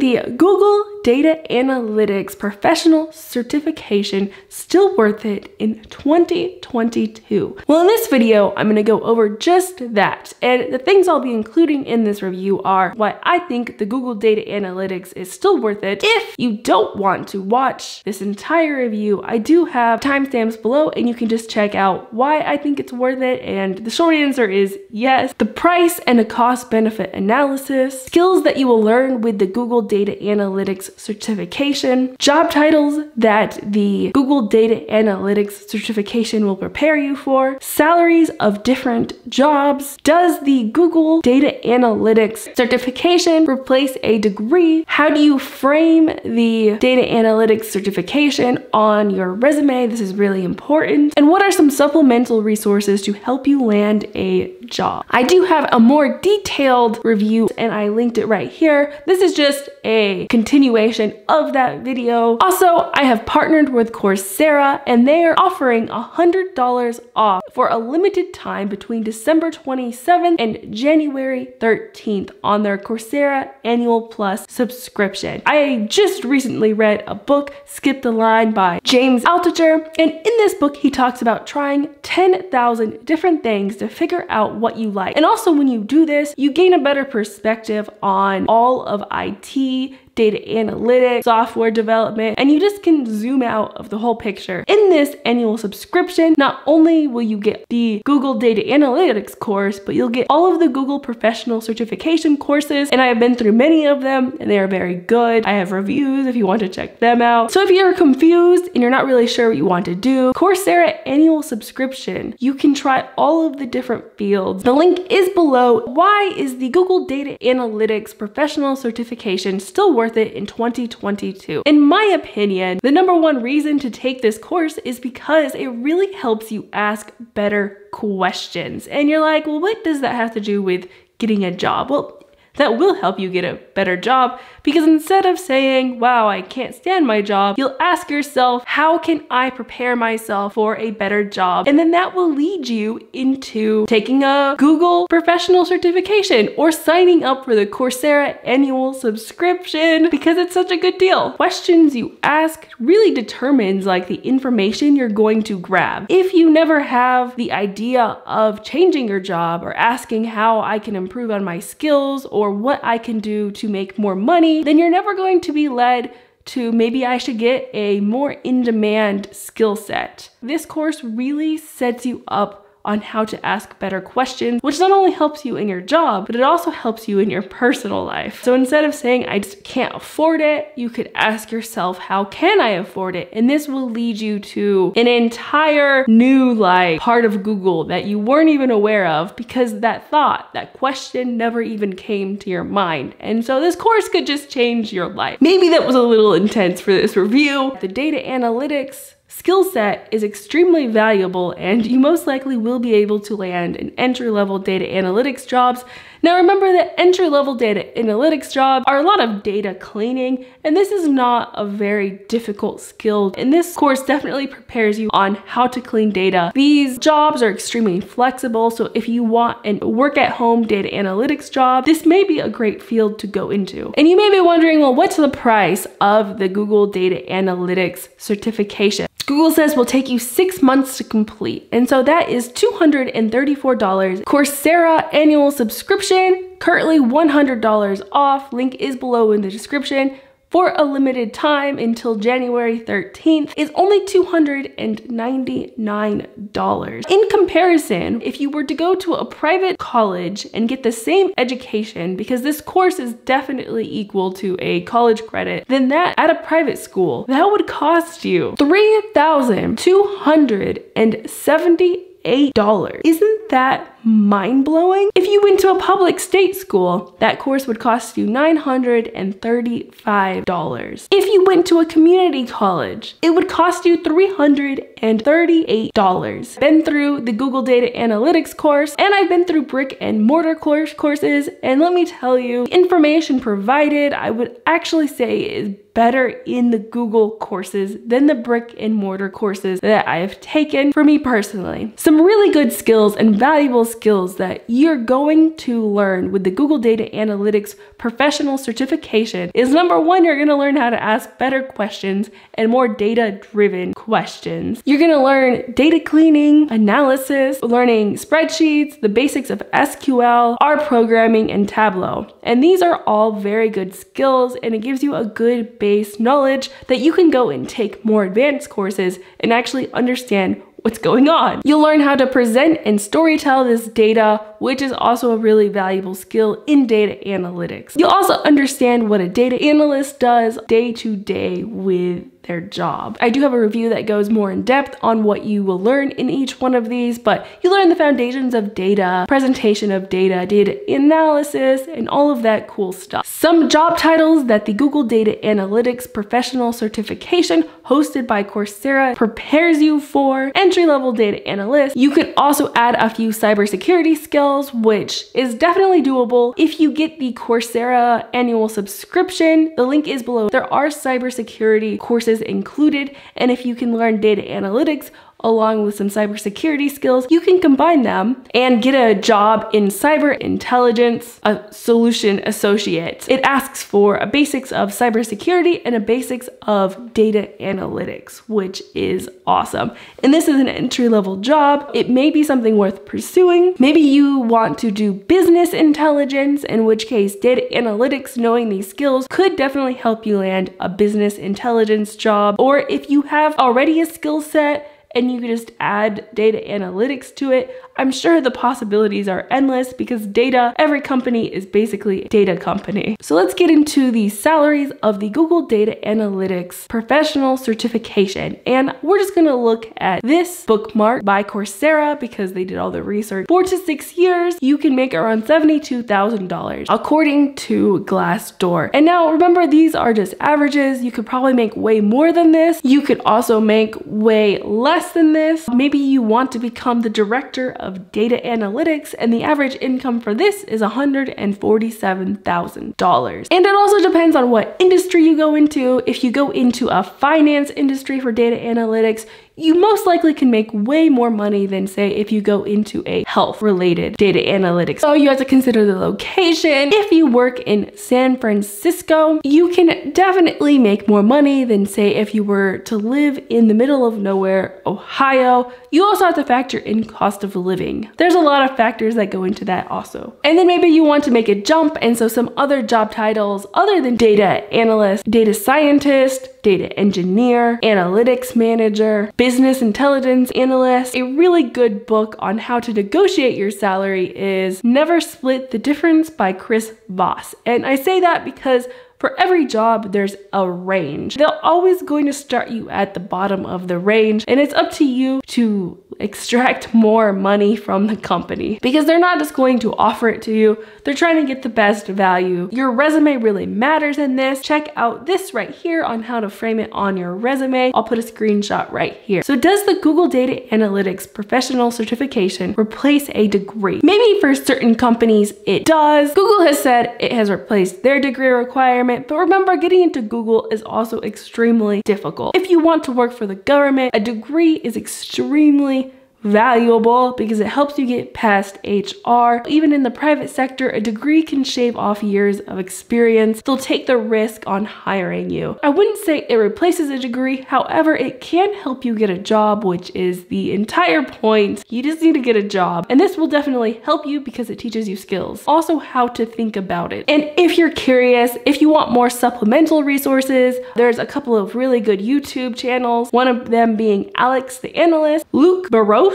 the Google Data Analytics Professional Certification still worth it in 2022? Well, in this video, I'm going to go over just that. And the things I'll be including in this review are why I think the Google Data Analytics is still worth it. If you don't want to watch this entire review, I do have timestamps below and you can just check out why I think it's worth it. And the short answer is yes. The price and the cost-benefit analysis, skills that you will learn with the Google Data Analytics Certification, job titles that the Google Data Analytics Certification will prepare you for, salaries of different jobs, does the Google Data Analytics Certification replace a degree, how do you frame the Data Analytics Certification on your resume, this is really important, and what are some supplemental resources to help you land a job. I do have a more detailed review and I linked it right here. This is just a continuation of that video. Also, I have partnered with Coursera and they are offering $100 off for a limited time between December 27th and January 13th on their Coursera Annual Plus subscription. I just recently read a book, Skip the Line by James Altucher, and in this book he talks about trying 10,000 different things to figure out what you like. And also when you do this, you gain a better perspective on all of IT, data analytics, software development, and you just can zoom out of the whole picture. In this annual subscription, not only will you get the Google Data Analytics course, but you'll get all of the Google Professional Certification courses, and I have been through many of them, and they are very good. I have reviews if you want to check them out. So if you're confused and you're not really sure what you want to do, Coursera annual subscription, you can try all of the different fields. The link is below. Why is the Google Data Analytics Professional Certification still worth it in 2022. In my opinion, the #1 reason to take this course is because it really helps you ask better questions. And you're like, well, what does that have to do with getting a job? Well, that will help you get a better job because instead of saying, wow, I can't stand my job, you'll ask yourself, how can I prepare myself for a better job? And then that will lead you into taking a Google Professional Certification or signing up for the Coursera annual subscription because it's such a good deal. Questions you ask really determines like the information you're going to grab. If you never have the idea of changing your job or asking how I can improve on my skills or what I can do to make more money, then you're never going to be led to maybe I should get a more in-demand skill set. This course really sets you up on how to ask better questions, which not only helps you in your job, but it also helps you in your personal life. So instead of saying, I just can't afford it, you could ask yourself, how can I afford it? And this will lead you to an entire new like part of Google that you weren't even aware of because that thought, that question never even came to your mind. And so this course could just change your life. Maybe that was a little intense for this review. The data analytics skill set is extremely valuable and you most likely will be able to land an entry-level data analytics jobs. Now remember that entry-level data analytics jobs are a lot of data cleaning and this is not a very difficult skill and this course definitely prepares you on how to clean data. These jobs are extremely flexible, so if you want a work-at-home data analytics job, this may be a great field to go into. And you may be wondering, well, what's the price of the Google Data Analytics Certification? Google says will take you 6 months to complete. And so that is $234. Coursera annual subscription, currently $100 off. Link is below in the description. For a limited time until January 13th is only $299. In comparison, if you were to go to a private college and get the same education, because this course is definitely equal to a college credit, then that at a private school, that would cost you $3,278. Isn't that mind-blowing? If you went to a public state school, that course would cost you $935. If you went to a community college, it would cost you $338. Been through the Google Data Analytics course, and I've been through brick and mortar courses, and let me tell you, information provided, I would actually say is better in the Google courses than the brick and mortar courses that I have taken for me personally. Some really good skills and valuable skills skills that you're going to learn with the Google Data Analytics Professional Certification is number 1, you're going to learn how to ask better questions and more data-driven questions. You're going to learn data cleaning, analysis, learning spreadsheets, the basics of SQL, R programming, and Tableau. And these are all very good skills, and it gives you a good base knowledge that you can go and take more advanced courses and actually understand what's going on. You'll learn how to present and storytell this data, which is also a really valuable skill in data analytics. You'll also understand what a data analyst does day to day with their job. I do have a review that goes more in depth on what you will learn in each one of these, but you learn the foundations of data, presentation of data, data analysis, and all of that cool stuff. Some job titles that the Google Data Analytics Professional Certification hosted by Coursera prepares you for: entry-level data analyst. You could also add a few cybersecurity skills, which is definitely doable if you get the Coursera annual subscription. The link is below. There are cybersecurity courses included, and if you can learn data analytics along with some cybersecurity skills, you can combine them and get a job in cyber intelligence, a solution associate. It asks for a basics of cybersecurity and a basics of data analytics, which is awesome. And this is an entry-level job. It may be something worth pursuing. Maybe you want to do business intelligence, in which case data analytics, knowing these skills, could definitely help you land a business intelligence job. Or if you have already a skill set, and you can just add data analytics to it, I'm sure the possibilities are endless, because data, every company is basically a data company. So let's get into the salaries of the Google Data Analytics Professional Certification. And we're just gonna look at this bookmark by Coursera because they did all the research. 4 to 6 years, you can make around $72,000 according to Glassdoor. And now remember, these are just averages. You could probably make way more than this. You could also make way less than this. Maybe you want to become the director of data analytics, and the average income for this is $147,000. And it also depends on what industry you go into. If you go into a finance industry for data analytics, you most likely can make way more money than, say, if you go into a health-related data analytics. So you have to consider the location. If you work in San Francisco, you can definitely make more money than, say, if you were to live in the middle of nowhere, Ohio. You also have to factor in cost of living. There's a lot of factors that go into that also. And then maybe you want to make a jump, and so some other job titles other than data analyst, data scientist, data engineer, analytics manager, business intelligence analyst. A really good book on how to negotiate your salary is Never Split the Difference by Chris Voss. And I say that because for every job, there's a range. They're always going to start you at the bottom of the range, and it's up to you to extract more money from the company, because they're not just going to offer it to you. They're trying to get the best value. Your resume really matters in this. Check out this right here on how to frame it on your resume. I'll put a screenshot right here. So does the Google Data Analytics Professional Certification replace a degree? Maybe for certain companies it does. Google has said it has replaced their degree requirement, but remember, getting into Google is also extremely difficult. If you want to work for the government, a degree is extremely valuable because it helps you get past HR. Even in the private sector, a degree can shave off years of experience. They'll take the risk on hiring you. I wouldn't say it replaces a degree. However, it can help you get a job, which is the entire point. You just need to get a job. And this will definitely help you because it teaches you skills. Also, how to think about it. And if you're curious, if you want more supplemental resources, there's a couple of really good YouTube channels. One of them being Alex the Analyst, Luke Barousse.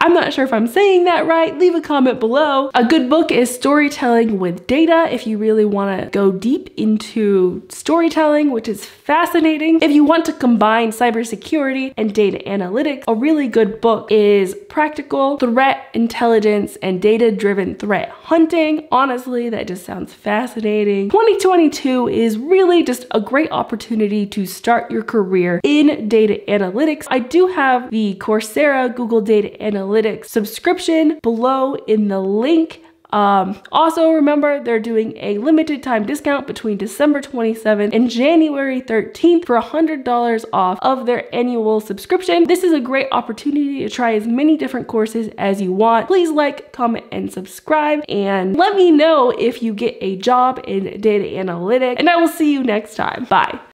I'm not sure if I'm saying that right. Leave a comment below. A good book is Storytelling with Data if you really want to go deep into storytelling, which is fascinating. If you want to combine cybersecurity and data analytics, a really good book is Practical Threat Intelligence and Data-Driven Threat Hunting. Honestly, that just sounds fascinating. 2022 is really just a great opportunity to start your career in data analytics. I do have the Coursera Google Data Analytics subscription below in the link. Also remember, they're doing a limited time discount between December 27th and January 13th for $100 off of their annual subscription. This is a great opportunity to try as many different courses as you want. Please like, comment, and subscribe, and let me know if you get a job in data analytics, and I will see you next time. Bye.